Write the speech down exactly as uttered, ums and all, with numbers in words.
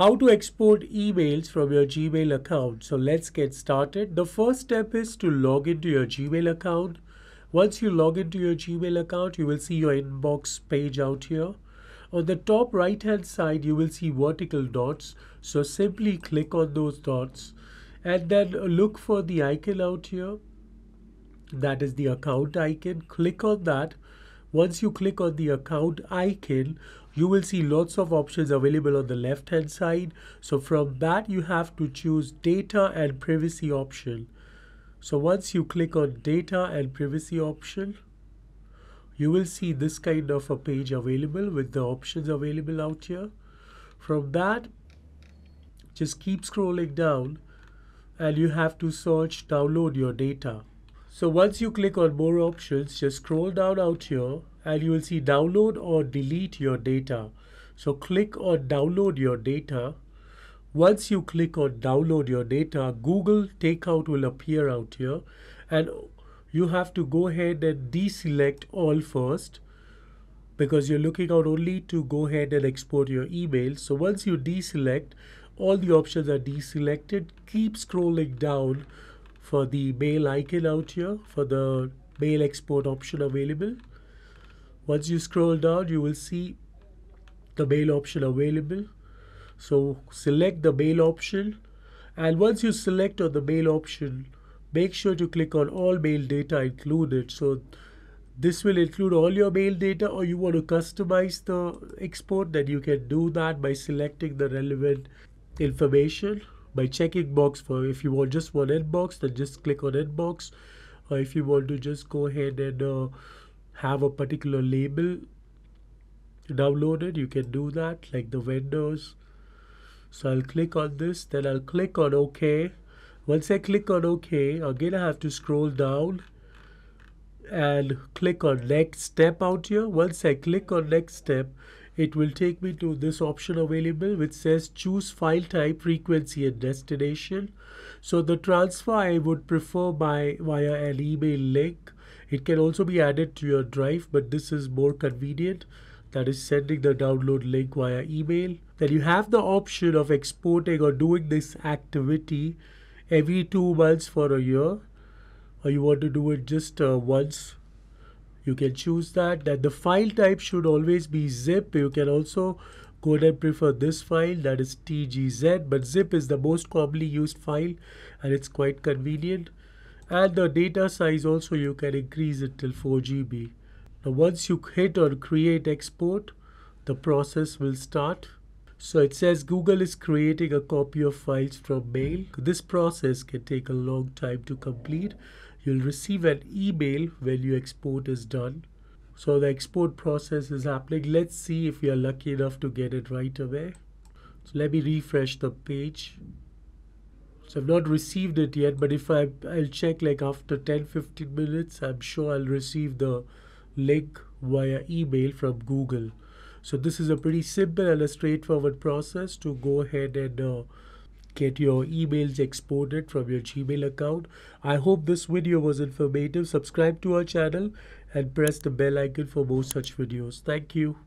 how to export emails from your Gmail account. So let's get started. The first step is to log into your Gmail account. Once you log into your Gmail account, you will see your inbox page out here. On the top right hand side, you will see vertical dots. So simply click on those dots and then look for the icon out here. That is the account icon. Click on that. Once you click on the account icon, you will see lots of options available on the left hand side. So from that, you have to choose data and privacy option. So once you click on data and privacy option, you will see this kind of a page available with the options available out here. From that, just keep scrolling down and you have to search download your data. So once you click on more options, just scroll down out here and you will see download or delete your data. So click on download your data. Once you click on download your data, Google Takeout will appear out here and you have to go ahead and deselect all first because you're looking out only to go ahead and export your email. So once you deselect, all the options are deselected. Keep scrolling down for the mail icon out here for the mail export option available. Once you scroll down, you will see the mail option available. So select the mail option, and once you select on the mail option, make sure to click on all mail data included. So this will include all your mail data, or you want to customize the export, then you can do that by selecting the relevant information, by checking box for if you want just one inbox, then just click on inbox, or if you want to just go ahead and uh, have a particular label downloaded, you can do that, like the vendors. So I'll click on this, then I'll click on OK. Once I click on OK, again I have to scroll down and click on next step out here. Once I click on next step, it will take me to this option available which says choose file type, frequency and destination. So the transfer I would prefer by via an email link. It can also be added to your drive, but this is more convenient, that is sending the download link via email. Then you have the option of exporting or doing this activity every two months for a year, or you want to do it just uh, once, you can choose that. That the file type should always be zip. You can also go ahead and prefer this file, that is T G Z, but zip is the most commonly used file and it's quite convenient. And the data size also you can increase it till four G B. Now once you hit on create export, the process will start. So it says Google is creating a copy of files from mail. This process can take a long time to complete. You'll receive an email when your export is done. So the export process is happening. Let's see if we are lucky enough to get it right away. So let me refresh the page. So I've not received it yet, but if I, I'll check like after ten to fifteen minutes, I'm sure I'll receive the link via email from Google. So this is a pretty simple and a straightforward process to go ahead and uh, get your emails exported from your Gmail account. I hope this video was informative. Subscribe to our channel and press the bell icon for more such videos. Thank you.